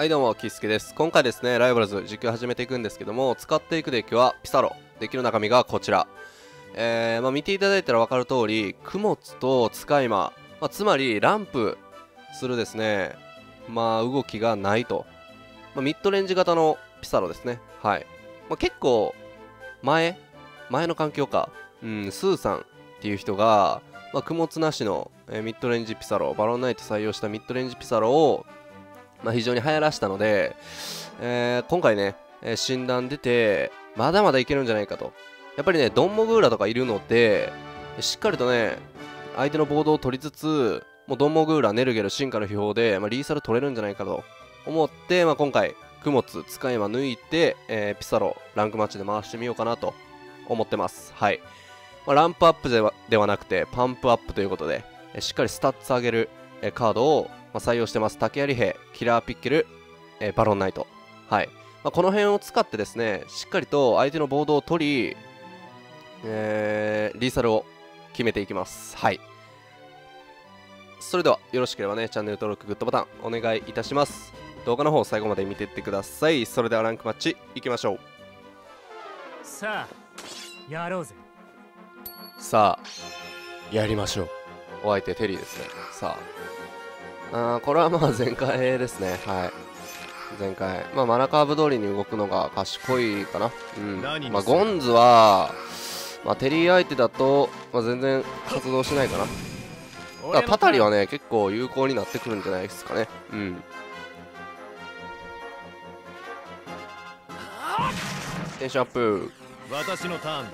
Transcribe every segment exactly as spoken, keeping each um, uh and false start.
はいどうも、キスケです。今回ですね、ライバルズ実況始めていくんですけども、使っていくデッキはピサロ。デッキの中身がこちら。えー、まあ、見ていただいたら分かる通り、供物と使い魔、まあ、つまりランプするですね、まあ動きがないと、まあ、ミッドレンジ型のピサロですね。はい、まあ、結構前前の環境か、うん、スーさんっていう人が、まあ、供物なしの、えー、ミッドレンジピサロ、バロンナイト採用したミッドレンジピサロをまあ非常に流行らしたので、えー、今回ね、えー、診断出て、まだまだいけるんじゃないかと。やっぱりね、ドンモグーラとかいるので、しっかりとね、相手のボードを取りつつ、もうドンモグーラ、ネルゲル、進化の秘宝で、まあ、リーサル取れるんじゃないかと思って、まあ、今回、供物、使い魔抜いて、えー、ピサロ、ランクマッチで回してみようかなと思ってます。はい。まあ、ランプアップでは、ではなくて、パンプアップということで、しっかりスタッツ上げるカードを、まあ採用してます。竹槍兵、キラーピッケル、えー、バロンナイト。はい。まあ、この辺を使ってですね、しっかりと相手のボードを取り、えー、リーサルを決めていきます。はい。それでは、よろしければね、チャンネル登録、グッドボタン、お願いいたします。動画の方、最後まで見ていってください。それでは、ランクマッチ、いきましょう。さあ、やろうぜ。さあ、やりましょう。お相手、テリーですね。さあ。あ、これはまあ前回ですね。はい。前回。まあマナカーブ通りに動くのが賢いかな。うん。まあゴンズは、まあテリー相手だと、まあ、全然活動しないかな。だからパタリはね、結構有効になってくるんじゃないですかね。うん。テンションアップ。私のターンだ。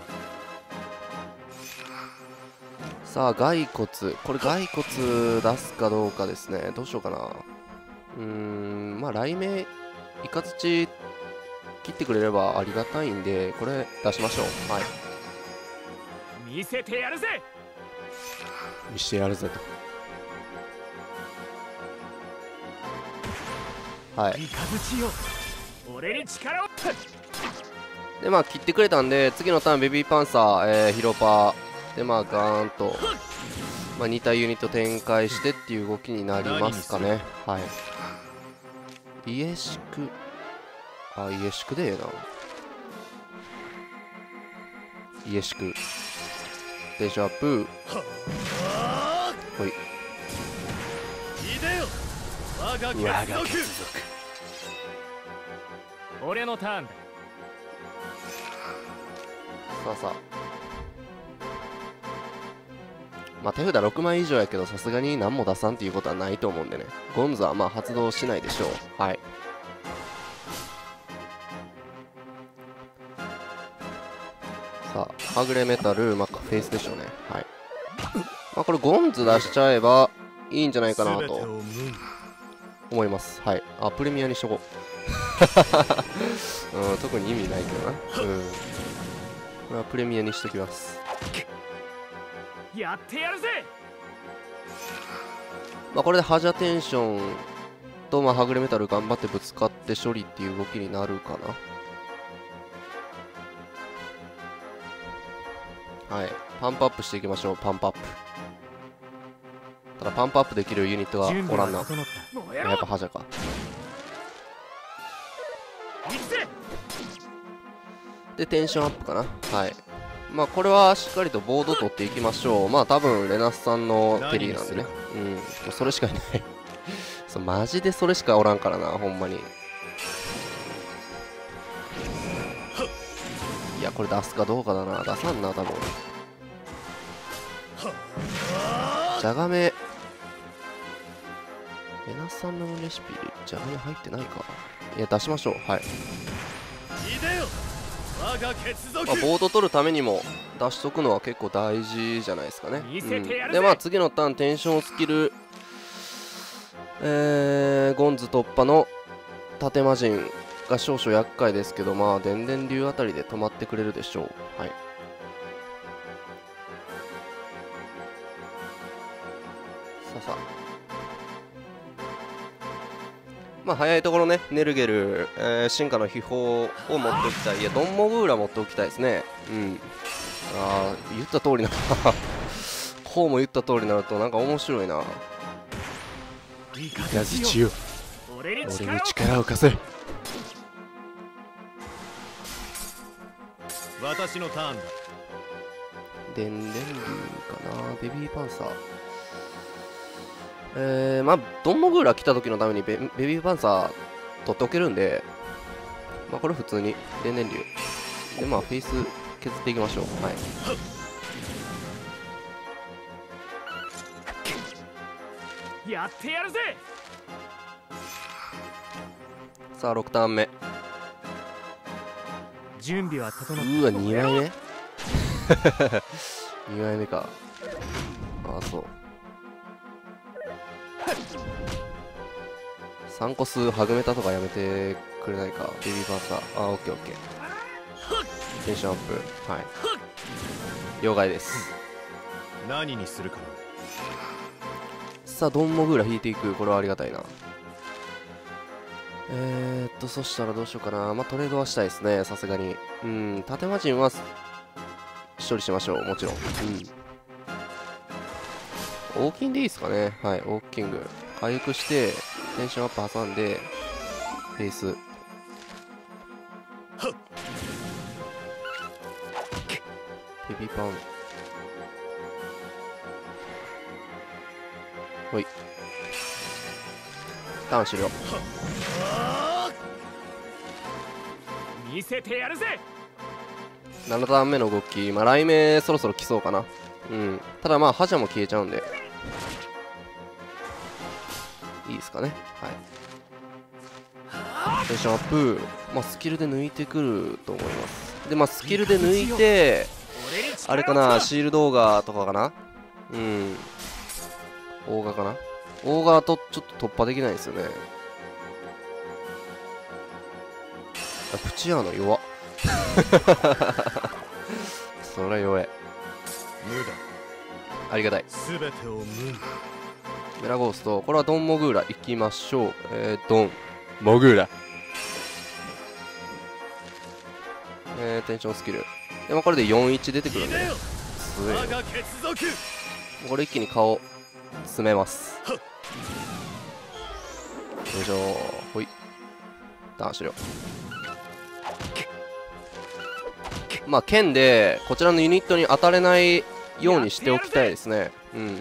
さあ、骸骨。これ骸骨出すかどうかですね。どうしようかな。うーん、まあ、雷鳴、イカツチ切ってくれればありがたいんで、これ出しましょう。はい。見せてやるぜ見せてやるぜと。はい。イカツチよ、俺に力を。で、まあ、切ってくれたんで、次のターン、ベビーパンサー、えー、ヒロパー。でまあガーンと、まあ、似たユニット展開してっていう動きになりますかね。はい、イエシク、あ、イエシクでええな。イエシクテンションアップ。ほい、我が血族。俺のターンだ。さあさあ、まあ手札ろくまい以上やけど、さすがに何も出さんっていうことはないと思うんでね。ゴンズはまあ発動しないでしょう。はい。さあ、はぐれメタル、まあ、フェイスでしょうね。はい。まあ、これゴンズ出しちゃえばいいんじゃないかなと思います。はい。あ、プレミアにしとこう。うん、特に意味ないけどな。うん。これはプレミアにしときます。やってやるぜ。まあこれでハジャテンションとまあはぐれメタル頑張ってぶつかって処理っていう動きになるかな。はい、パンプアップしていきましょう。パンプアップ。ただパンプアップできるユニットがおらんな。やっぱハジャか。でテンションアップかな。はい、まあこれはしっかりとボード取っていきましょう。まあ多分レナスさんのテリーなんでね。うん、それしかいない。そう、マジでそれしかおらんからな、ほんまに。いや、これ出すかどうかだな。出さんな、多分。じゃがめ、レナスさんのレシピでじゃがめ入ってないか。いや、出しましょう。はい。まあ、ボード取るためにも出しとくのは結構大事じゃないですかね。うん、でまあ次のターン、テンションスキル、えー、ゴンズ突破の盾魔人が少々厄介ですけど、まあ電電流あたりで止まってくれるでしょう。はい、ささまあ早いところね、ネルゲル、えー、進化の秘宝を持っておきたい。いや、ドンモグーラ持っておきたいですね。うん。ああ、言った通りな。こうも言った通りになると、なんか面白いな。ガジチュウ。俺に力を貸せ。私のターンだ。でんでんりゅうかな。ベビーパンサー、えー、まあドンモグーラ来た時のために ベ, ベビーパンサー取っておけるんで、まあこれ普通にでんでんりゅうで、まあフェイス削っていきましょう。はい、やってやるぜ。さあろくターン目。準備は整った。うわにまいめにまいめか。ああそう、さんこ数はぐめたとかやめてくれないか。ベビーパンサー、あーオッケーオッケー、テンションアップ。はい、了解です。何にするかな。さあドンモグーラ引いていく。これはありがたいな。えー、っとそしたらどうしようかな。まあトレードはしたいですね、さすがに。うん、縦魔人は処理しましょう、もちろん。うん、大金でいいですかね。はい、大キング回復してテンションアップ挟んでフェイス。ピピパン、ほい、ターン終了。見せてやるぜ。ななターン目の動き、まあ雷鳴そろそろ来そうかな。うん、ただまあ覇者も消えちゃうんでいいですかね。はい、テンションアップ、まあ、スキルで抜いてくると思います。でまあスキルで抜いてあれかな、シールドオーガーとかかな。うん、オーガーかな。オーガーとちょっと突破できないですよね。あ、プチアーノ弱っそりゃ弱え。無だ、ありがたい。全てを無に。メラゴースト、これはドンモグーラいきましょう。えー、ドンモグーラ、えー、テンションスキルで、まあ、これでよんいち出てくるんで、ね、これ一気に顔詰めます。よいしょー、ほい、ターン終了。まあ剣でこちらのユニットに当たれないようにしておきたいですね。うん、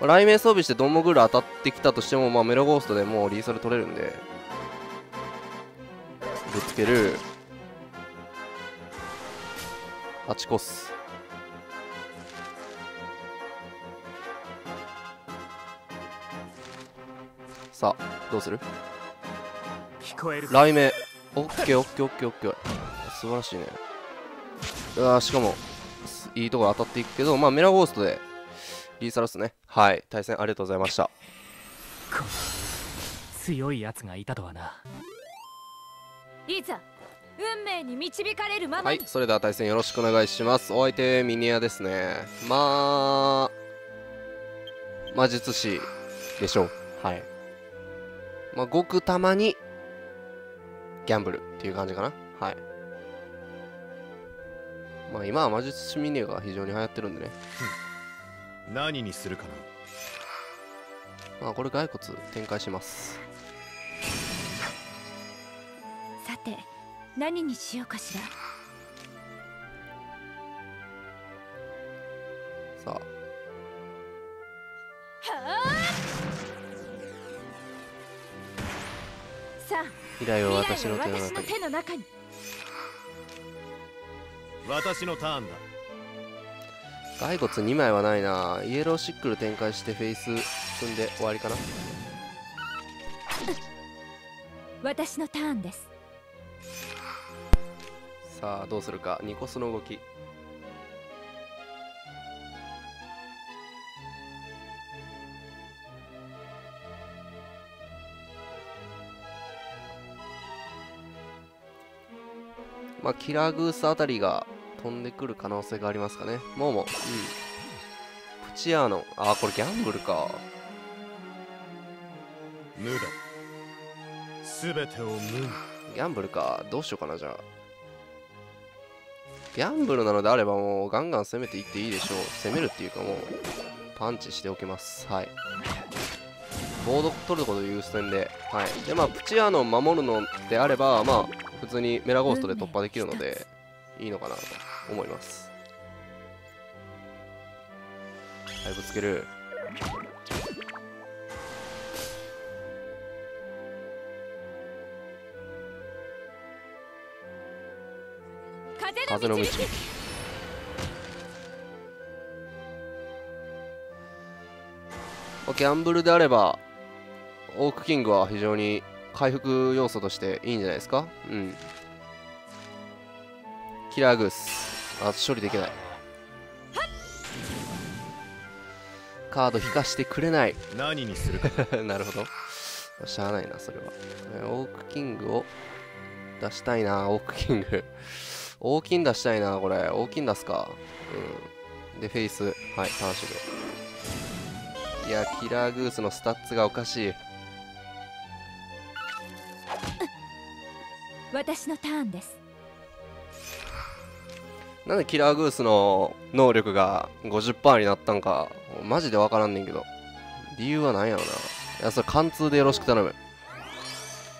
雷鳴装備してドンモグーラ当たってきたとしても、まあ、メロゴーストでもうリーサル取れるんで、ぶつける、はちコス、さあどうする。雷鳴、オッケーオッケーオッケーオッケー、素晴らしいね。うわー、しかもいいところ当たっていくけど、まあメラゴーストでリーサルですね。はい、対戦ありがとうございました。強いやつがいたとはな。いざ運命に導かれるままに。はい、それでは対戦よろしくお願いします。お相手ミニアですね。まあ魔術師でしょう。はい、まあ、ごくたまにギャンブルっていう感じかな。はい、まあ今は魔術師ミネが非常に流行ってるんでね。何にするかな。まあこれ骸骨展開します。さて何にしようかしら。さあ依頼は私の手の中に。私のターンだ。骸骨にまいはないな。イエローシックル展開してフェイス積んで終わりかな。私のターンです。さあどうするか。ニコスの動き、まあ、キラーグースあたりが飛んでくる可能性がありますかね。モーモ、うん、プチアーノ、ああこれギャンブルか。無だ、全てを無。ギャンブルか、どうしようかな。じゃあギャンブルなのであればもうガンガン攻めていっていいでしょう。攻めるっていうかもうパンチしておきます。はい、ボード取ること優先で、はい。でまあプチアノン守るのであれば、まあ普通にメラゴーストで突破できるのでいいのかなと思います。はい、ぶつける。風の道。ギャンブルであればオークキングは非常に回復要素としていいんじゃないですか。うん、キラーグース、あ、処理できない。カード引かしてくれない。何にするかなるほど、しゃあないなそれは。オークキングを出したいな。オークキング大金出したいな。これ大金出すか。うん、でフェイス、はい、ターン終了。いや、キラーグースのスタッツがおかしい。私のターンです。なんでキラーグースの能力が ごじゅっパーセント になったんかマジでわからんねんけど、理由は何やろうな。いや、それ貫通でよろしく頼む。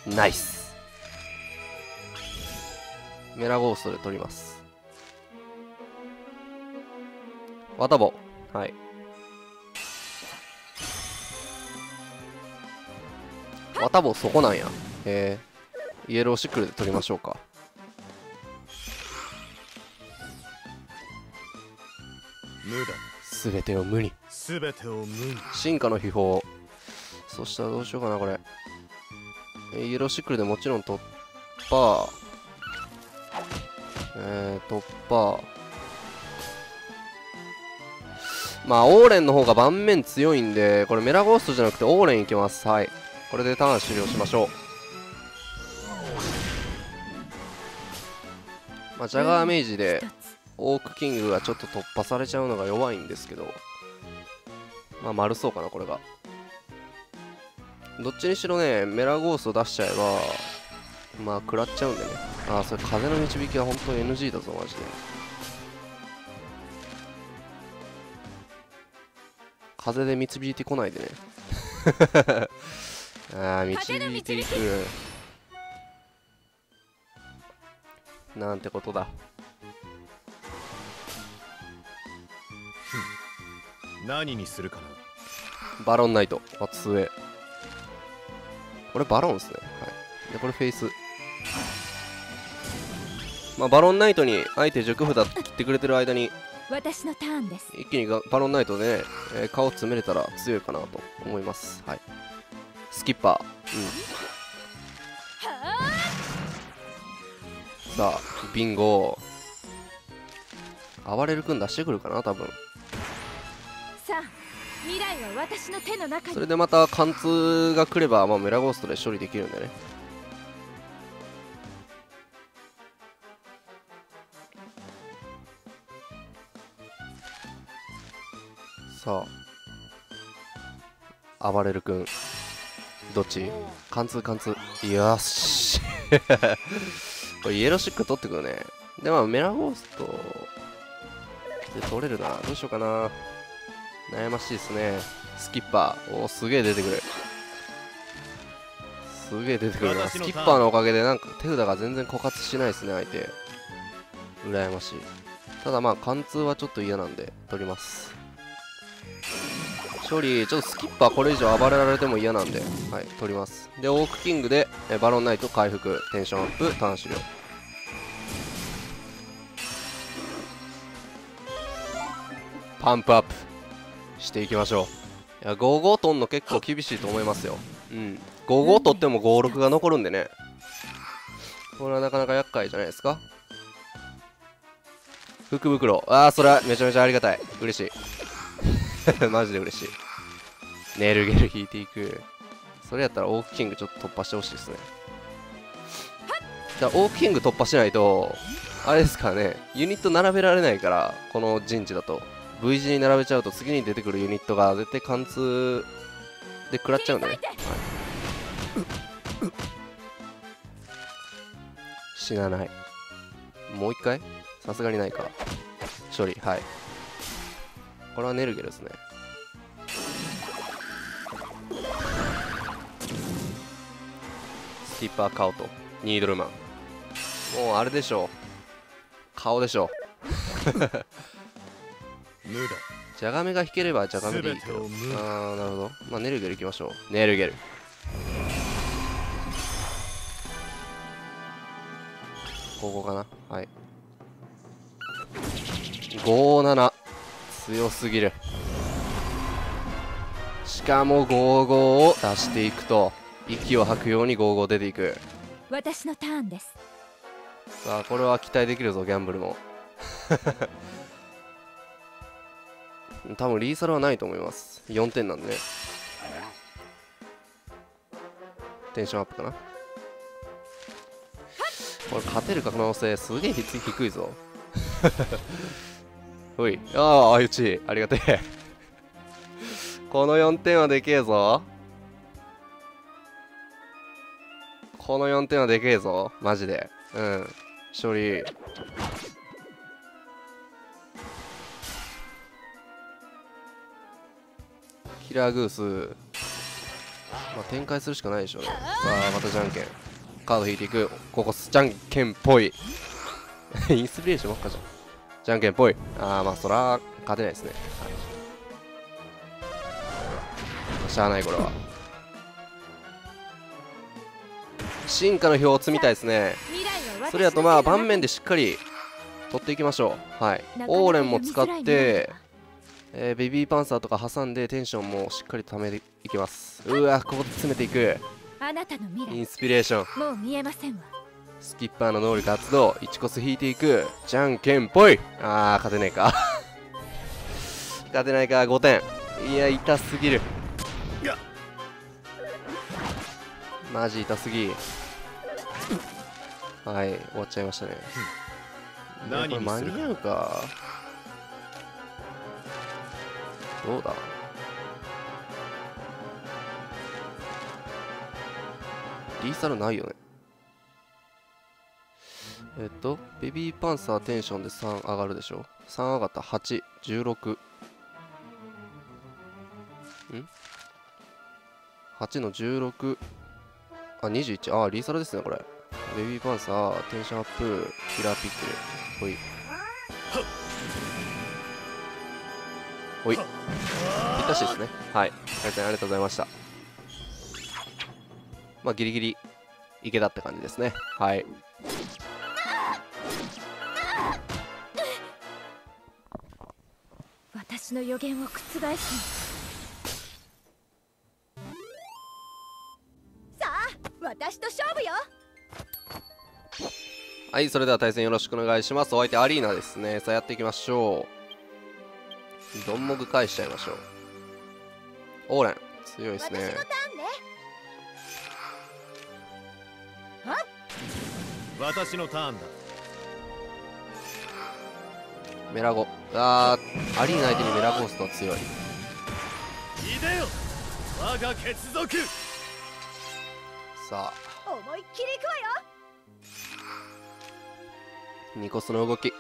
ナイス。メラゴーストで取ります。ワタボ、はい。あ、多分そこなんや。えー、イエローシックルで取りましょうか。無だ。すべてを無に。すべてを無に。進化の秘宝。そしたらどうしようかな、これ。イエローシックルでもちろん突破。えー、突破。まあ、オーレンの方が盤面強いんで、これメラゴーストじゃなくてオーレンいきます。はい。これでターン終了しましょう。まあ、ジャガーメイジでオークキングがちょっと突破されちゃうのが弱いんですけど、まあ丸そうかなこれが。どっちにしろね、メラゴースト出しちゃえばまあ食らっちゃうんでね。ああ、それ風の導きは本当に エヌジー だぞマジで。風で導いてこないでねああ、導いていくなんてことだ。何にするかな。バロンナイト、あ、強え。これバロンですね。はい、でこれフェイス。まあバロンナイトにあえて熟札切ってくれてる間に、私のターンです。一気にバロンナイトで、ね、えー、顔詰めれたら強いかなと思います。はい、スキッパー、うん、さあビンゴ。哀れる君出してくるかな多分。さあ未来は私の手の中に。それでまた貫通が来れば、まあ、メラゴーストで処理できるんでね。さあ暴れる君どっち。貫通貫通、よしこれイエローシック取ってくるね。でまあメラゴーストで取れるな。どうしようかな、悩ましいですね。スキッパー、おお、すげえ出てくる、すげえ出てくるな。スキッパーのおかげでなんか手札が全然枯渇しないですね相手。羨ましい。ただまあ貫通はちょっと嫌なんで取ります。処理、ちょっとスキッパーこれ以上暴れられても嫌なんで、はい、取ります。でオークキングでえバロンナイト回復、テンションアップ、ターン終了。パンプアップしていきましょう。いやごーごー取んの結構厳しいと思いますよ。うん、ごーごー取ってもごーろくが残るんでね、これはなかなか厄介じゃないですか。福袋、ああ、それはめちゃめちゃありがたい、嬉しいマジで嬉しい。ネルゲル引いていく。それやったらオークキングちょっと突破してほしいですね。だからオークキング突破しないとあれですからね、ユニット並べられないから、この陣地だと V 字に並べちゃうと次に出てくるユニットが絶対貫通で食らっちゃうんでね、はい、死なない。もう一回さすがにないか。処理、はい、これはネルゲルですね。キーパーカオト、ニードルマン、もうあれでしょう、顔でしょじゃがめが引ければじゃがめでいいけど、ああなるほど、まあ、ネルゲルいきましょう。ネルゲルここかな、はい、ごーなな強すぎる。しかもごーごーを出していくと、息を吐くようにごーごー出ていく。私のターンです。さあこれは期待できるぞ、ギャンブルも多分リーサルはないと思います。よんてんなんでね、テンションアップかな。これ勝てる可能性すげえ低いぞほい、ああ相打ちありがてえこのよんてんはでけえぞ、このよんてんはでけえぞマジで。うん、勝利。キラーグース、まあ、展開するしかないでしょうね。さあまたじゃんけん、カード引いていく。ここじゃんけんっぽいインスピレーションばっかじゃん。じゃんけんっぽい。ああまあそら勝てないですね、はい、しゃあないこれは。進化の表を積みたいですね。それだとまあ盤面でしっかり取っていきましょう。はい、オーレンも使って、えー、ベビーパンサーとか挟んでテンションもしっかりためていきます。うわここで詰めていく。インスピレーション、もう見えませんわ。スキッパーの能力発動、いちコス引いていく。じゃんけんぽい。あー勝てないか勝てないか。ごてん、いや痛すぎる、マジ痛すぎ。はい、終わっちゃいましたね。これ間に合うかどうだ。リーサルないよね。えっとベビーパンサーテンションでさん上がるでしょ。さん上がったはち、じゅうろく、ん？ はち のじゅうろく、あにじゅういち、あーリーサルですねこれ。ベビーパンサーテンションアップ、キラーピックル、ほいほい、ぴったしですね。はい、大変ありがとうございました。まあギリギリいけたって感じですね。はい、私の予言を覆す。さあ私と勝負よ。はい、それでは対戦よろしくお願いします。お相手アリーナですね。さあやっていきましょう。どんもぐ返しちゃいましょう。オーレン強いですね。私のターンだ。メラゴ、あーアリーナ相手にメラゴースト強い。いでよ我が血族。さあ思いっきり行くわよ。ニコスの動き、タ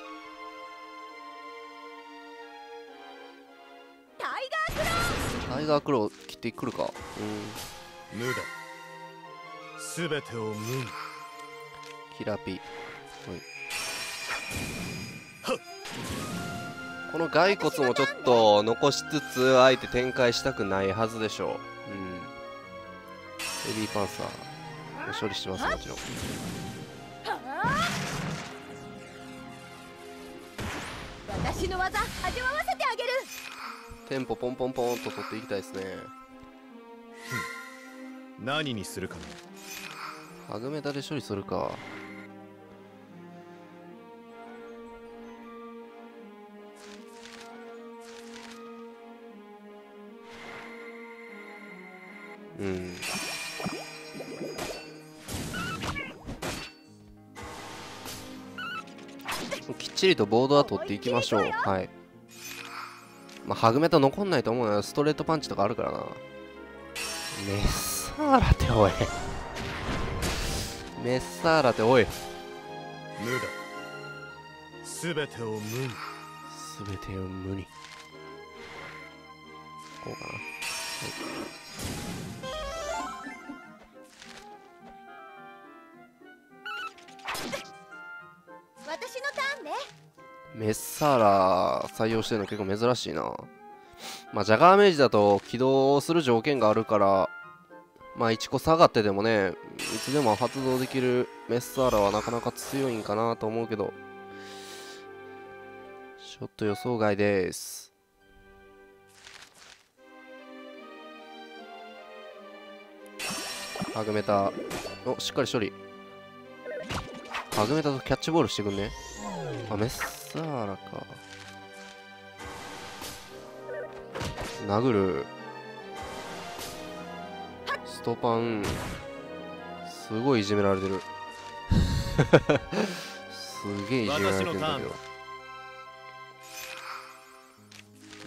イガークロー、タイガークロー切ってくるか。うん、無だすべてを無に。キラピ、はい、この骸骨もちょっと残しつつあえて展開したくないはずでしょう。うん、ヘビーパンサー処理しますもちろん。私の技味わわせてあげる。テンポポンポンポンと取っていきたいですね。何にするかね。ハグメタで処理するか。うん、きっちりとボードは取っていきましょう。はい、まあハグメタ残んないと思うな。ストレートパンチとかあるからな。メッサーラテおいメッサーラテおい、無だすべてを無に、すべてを無に。こうかな、はい、メッサーラ採用してるの結構珍しいな。まあジャガーメージだと起動する条件があるから、まあいちこ下がってでもね、いつでも発動できるメッサーラはなかなか強いんかなと思うけど、ちょっと予想外です。ハグメタ、おしっかり処理。ハグメタとキャッチボールしてくんね。あ、メッサーラか。殴る。ストパンすごいいじめられてるすげえいじめられてるんだけど。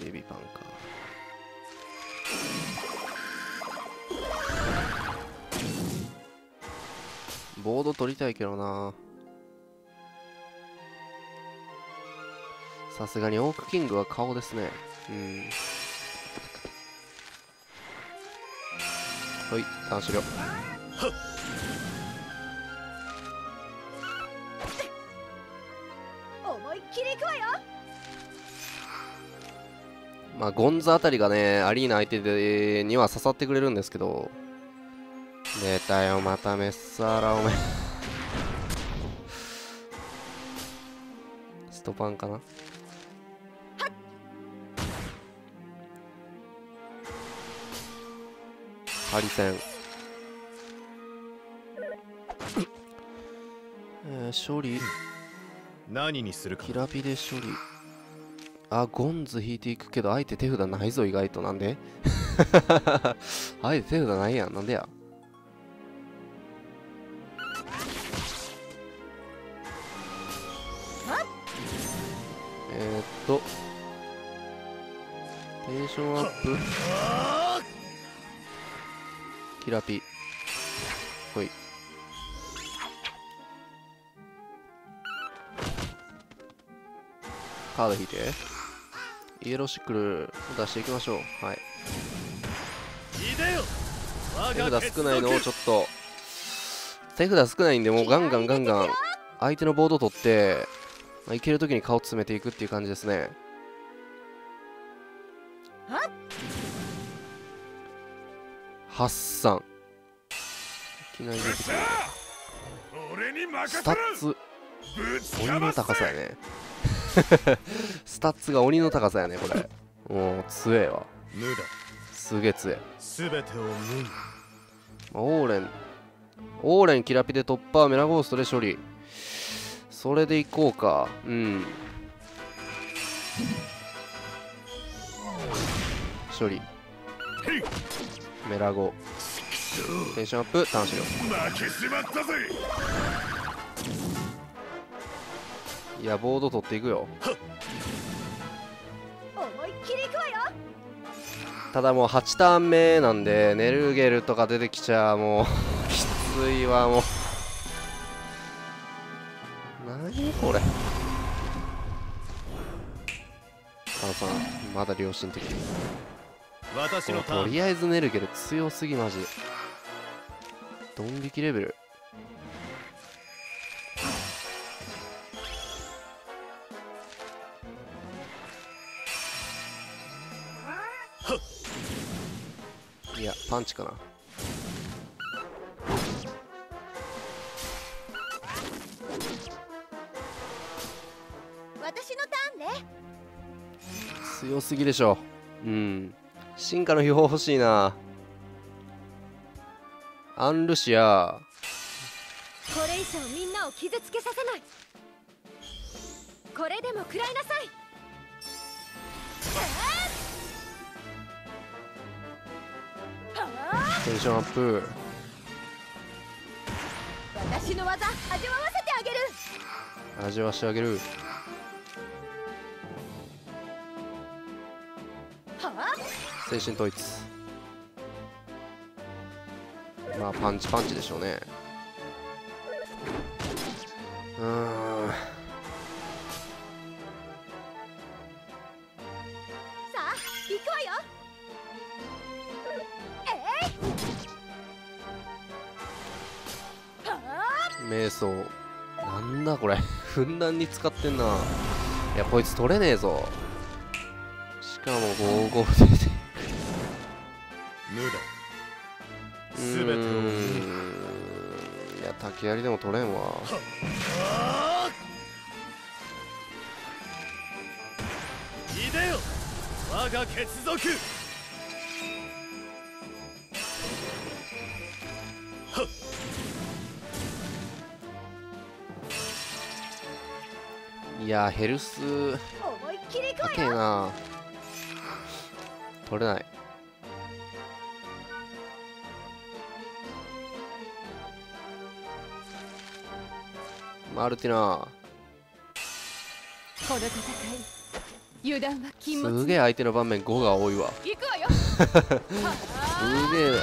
ベビーパンか。ボード取りたいけどな。さすがにオークキングは顔ですね。うん。はい、ターン終了。思いっきり行くわよ。まあゴンズあたりがね、アリーナ相手でには刺さってくれるんですけど。出たよ、またメッサーラおめストパンかな。ハリセン、えー、処理何にするか。キラピで処理。あ、ゴンズ引いていくけど相手手札ないぞ。意外となんで相手手札ないやん。なんでや。えー、っとテンションアップ。キラピ、ほい。カード引いてイエローシックル出していきましょう。はい、手札少ないのをちょっと、手札少ないんでもうガンガンガンガン相手のボード取って、まあ、いけるときに顔詰めていくっていう感じですね。ハッサンいきなり出てくる。スタッツ鬼の高さやねスタッツが鬼の高さやね。これもう強えわ。すげえ強え。オーレン、オーレンキラピで突破、メラゴーストで処理。それでいこうか。うん、処理。メラゴテンションアップ、ターン終了。いや、ボード取っていくよ。ただもうはちターン目なんで、ネルゲルとか出てきちゃもうきついわ。もう何これ。カノさんまだ良心的。とりあえずネルゲル強すぎマジ。ドン引きレベル。いやパンチかな。私のターンね。強すぎでしょ。うん。進化の秘宝欲しいな。アンルシア。これ以上みんなを傷つけさせない。これでも食らいなさい。テンションアップ。私の技味わわせてあげる。味わわせてあげる。精神統一。まあパンチパンチでしょうね。うーん、さあ行くわよ。えい、ー、瞑想なんだこれふんだんに使ってんな。いやこいつ取れねえぞ。しかもごじゅうご出てうーん、いや竹槍でも取れんわ。いでよ我が血族。いやーヘルス高えな。取れない。マルティナーすげえ相手の盤面ごが多いわ。すげえ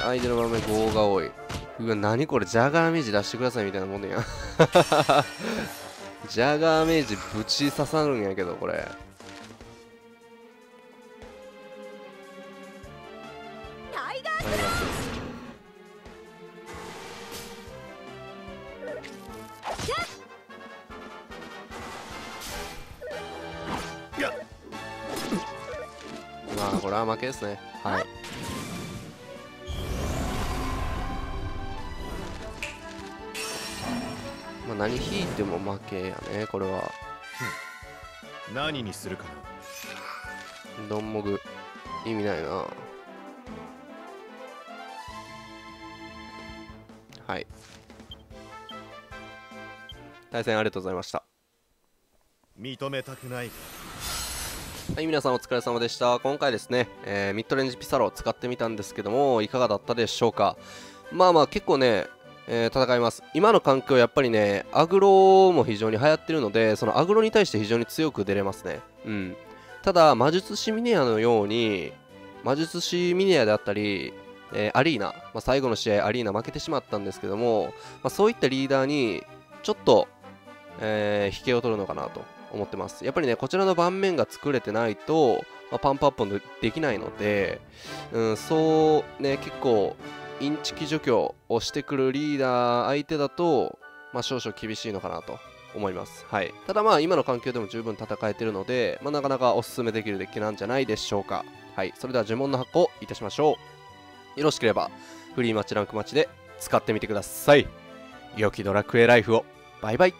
相手の盤面ごが多い。うわ何これジャガーメージ出してくださいみたいなもんねや。ジャガーメージぶち刺さるんやけどこれ。タイガーグラス。まあこれは負けですね。はい。まあ何引いても負けやねこれは。何にするかな。ドンモグ意味ないな。はい。対戦ありがとうございました。認めたくない。はい、皆さんお疲れ様でした。今回ですね、えー、ミッドレンジピサロを使ってみたんですけどもいかがだったでしょうか。まあまあ結構ね、えー、戦います。今の環境やっぱりねアグロも非常に流行ってるのでそのアグロに対して非常に強く出れますね。うん。ただ魔術師ミネアのように魔術師ミネアであったり、えー、アリーナ、まあ、最後の試合アリーナ負けてしまったんですけども、まあ、そういったリーダーにちょっと、えー、引けを取るのかなと思ってます。やっぱりねこちらの盤面が作れてないと、まあ、パンプアップもできないので、うん、そうね結構インチキ除去をしてくるリーダー相手だと、まあ、少々厳しいのかなと思います、はい、ただまあ今の環境でも十分戦えているので、まあ、なかなかおすすめできるデッキなんじゃないでしょうか、はい、それでは呪文の箱をいたしましょう。よろしければフリーマッチランクマッチで使ってみてください。良きドラクエライフを。バイバイ。